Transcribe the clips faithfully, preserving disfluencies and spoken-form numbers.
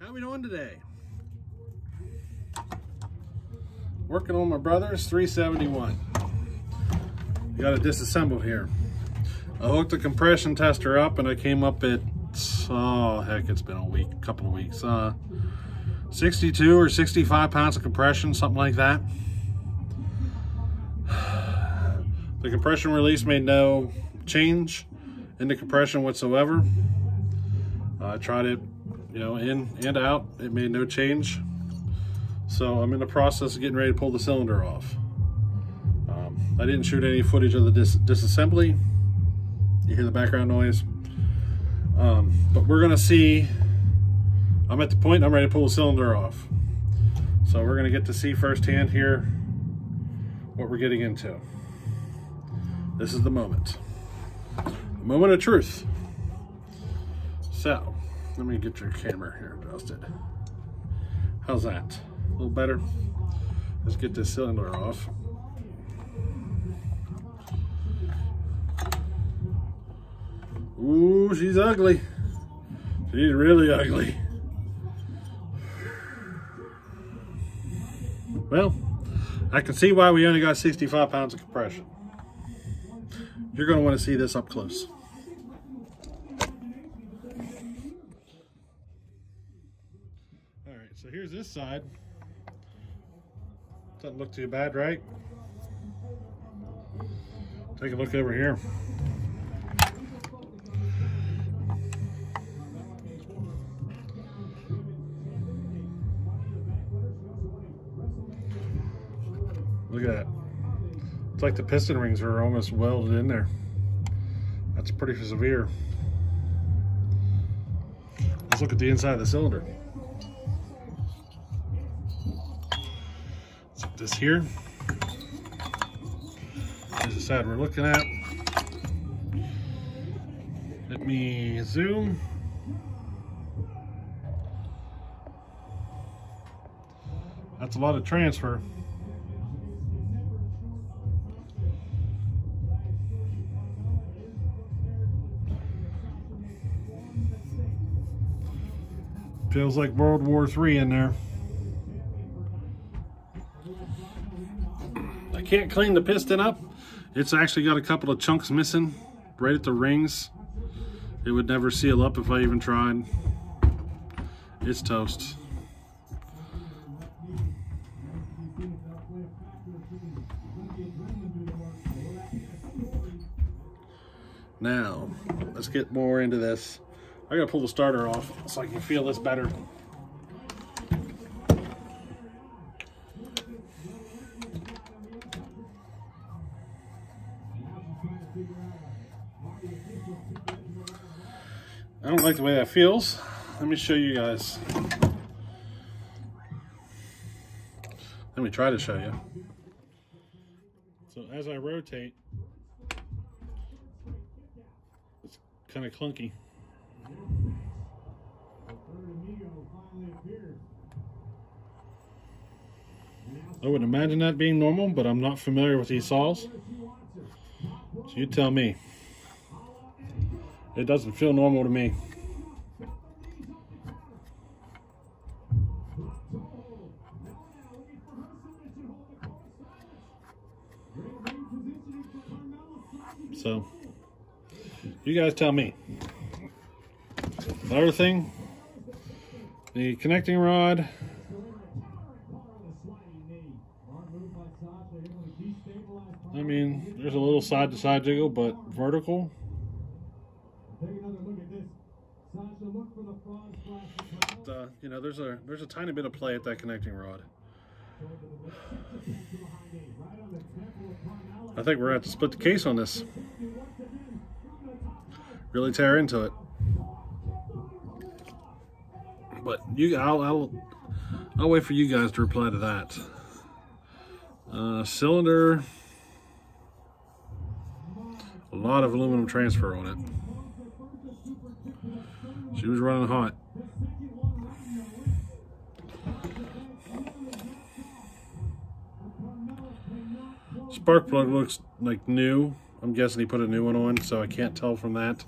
How we doing today? Working on my brother's three seventy-one. You gotta disassemble here. I hooked the compression tester up and I came up at, oh heck, it's been a week, couple of weeks. Uh, sixty-two or sixty-five pounds of compression, something like that. The compression release made no change in the compression whatsoever. I uh, tried it, you know, in and out. It made no change. So I'm in the process of getting ready to pull the cylinder off. Um, I didn't shoot any footage of the dis disassembly. You hear the background noise. Um, but we're gonna see, I'm at the point I'm ready to pull the cylinder off. So we're gonna get to see firsthand here what we're getting into. This is the moment. The moment of truth. So, let me get your camera here adjusted. How's that? A little better? Let's get this cylinder off. Ooh, she's ugly. She's really ugly. Well, I can see why we only got sixty-five pounds of compression. You're going to want to see this up close. All right, so here's this side. Doesn't look too bad, right? Take a look over here. Look at that. It's like the piston rings are almost welded in there. That's pretty severe. Let's look at the inside of the cylinder. So this here. Here's the side we're looking at. Let me zoom. That's a lot of transfer. Feels like World War Three in there. I can't clean the piston up. It's actually got a couple of chunks missing right at the rings. It would never seal up if I even tried. It's toast. Now, let's get more into this. I gotta pull the starter off so I can feel this better. I don't like the way that feels. Let me show you guys. Let me try to show you. So as I rotate, it's kind of clunky. I would imagine that being normal, but I'm not familiar with these saws. So you tell me. It doesn't feel normal to me. So, you guys tell me. The other thing, the connecting rod. I mean, there's a little side to side jiggle, but vertical. Uh, you know, there's a there's a tiny bit of play at that connecting rod. I think we're gonna have to split the case on this. Really tear into it. But you, I'll, I'll, I'll wait for you guys to reply to that. Uh, cylinder. A lot of aluminum transfer on it. She was running hot. Spark plug looks like new. I'm guessing he put a new one on, so I can't tell from that.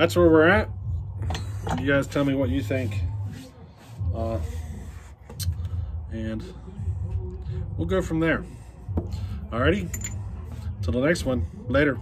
that's where we're at. You guys tell me what you think, uh, and we'll go from there. Alrighty, till the next one, later.